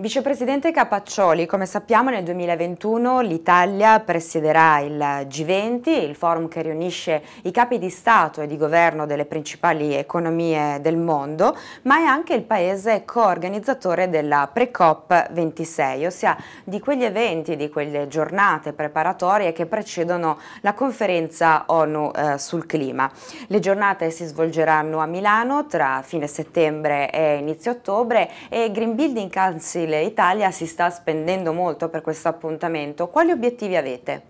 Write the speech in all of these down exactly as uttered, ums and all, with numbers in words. Vicepresidente Capaccioli, come sappiamo nel duemilaventuno l'Italia presiederà il G venti, il forum che riunisce i capi di Stato e di Governo delle principali economie del mondo, ma è anche il paese coorganizzatore della Pre-COP ventisei, ossia di quegli eventi, di quelle giornate preparatorie che precedono la conferenza ONU eh, sul clima. Le giornate si svolgeranno a Milano tra fine settembre e inizio ottobre e Green Building Council L'Italia si sta spendendo molto per questo appuntamento. Quali obiettivi avete?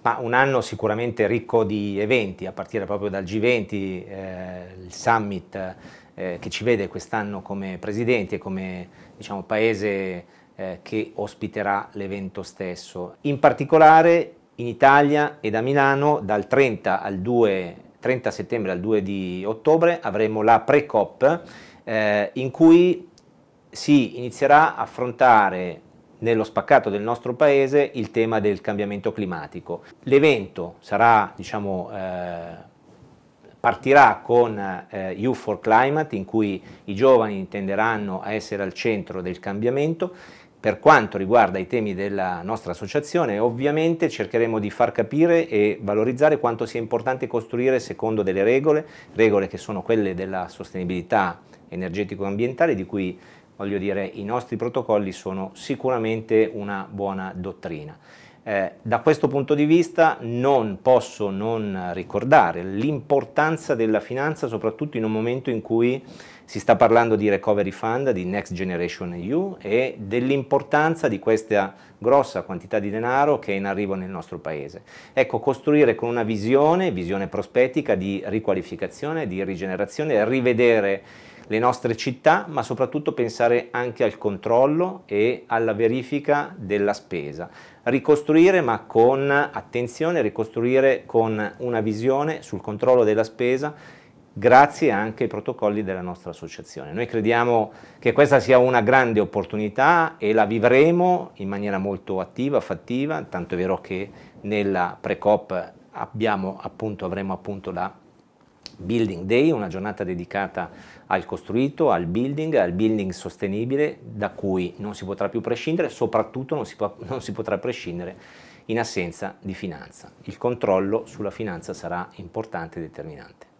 Ma un anno sicuramente ricco di eventi, a partire proprio dal G venti, eh, il summit eh, che ci vede quest'anno come presidenti e come, diciamo, paese eh, che ospiterà l'evento stesso. In particolare in Italia e da Milano dal trenta, al due, trenta settembre al due di ottobre avremo la pre-COP eh, in cui si inizierà a affrontare nello spaccato del nostro paese il tema del cambiamento climatico. L'evento sarà, diciamo, eh, partirà con eh, Youth for Climate, in cui i giovani tenderanno a essere al centro del cambiamento. Per quanto riguarda i temi della nostra associazione, ovviamente cercheremo di far capire e valorizzare quanto sia importante costruire secondo delle regole, regole che sono quelle della sostenibilità energetico-ambientale, di cui, voglio dire, i nostri protocolli sono sicuramente una buona dottrina. Eh, da questo punto di vista non posso non ricordare l'importanza della finanza, soprattutto in un momento in cui si sta parlando di recovery fund, di next generation E U e dell'importanza di questa grossa quantità di denaro che è in arrivo nel nostro paese. Ecco, costruire con una visione, visione prospettica di riqualificazione, di rigenerazione, rivedere le nostre città, ma soprattutto pensare anche al controllo e alla verifica della spesa. Ricostruire, ma con attenzione, ricostruire con una visione sul controllo della spesa, grazie anche ai protocolli della nostra associazione. Noi crediamo che questa sia una grande opportunità e la vivremo in maniera molto attiva, fattiva, tanto è vero che nella pre-COP abbiamo appunto, avremo appunto la Building Day, una giornata dedicata al costruito, al building, al building sostenibile, da cui non si potrà più prescindere, soprattutto non si, può, non si potrà prescindere in assenza di finanza. Il controllo sulla finanza sarà importante e determinante.